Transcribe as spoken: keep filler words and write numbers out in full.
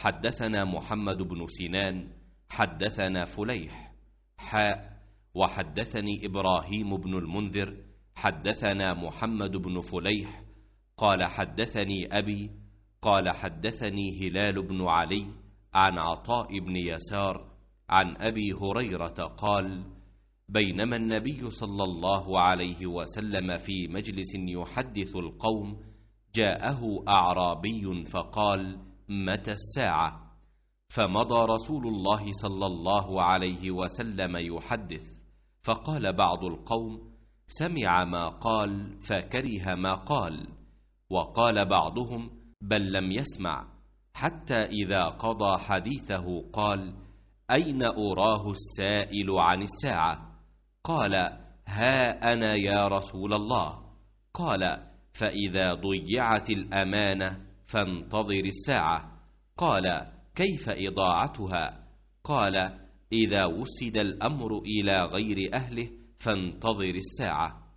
حدثنا محمد بن سنان حدثنا فليح حاء وحدثني إبراهيم بن المنذر حدثنا محمد بن فليح قال حدثني أبي قال حدثني هلال بن علي عن عطاء بن يسار عن أبي هريرة قال بينما النبي صلى الله عليه وسلم في مجلس يحدث القوم جاءه أعرابي فقال متى الساعة؟ فمضى رسول الله صلى الله عليه وسلم يحدث فقال بعض القوم سمع ما قال فكره ما قال وقال بعضهم بل لم يسمع حتى إذا قضى حديثه قال أين أراه السائل عن الساعة؟ قال ها أنا يا رسول الله. قال فإذا ضيعت الأمانة فانتظر الساعة. قال كيف إضاعتها؟ قال إذا وسد الأمر إلى غير أهله فانتظر الساعة.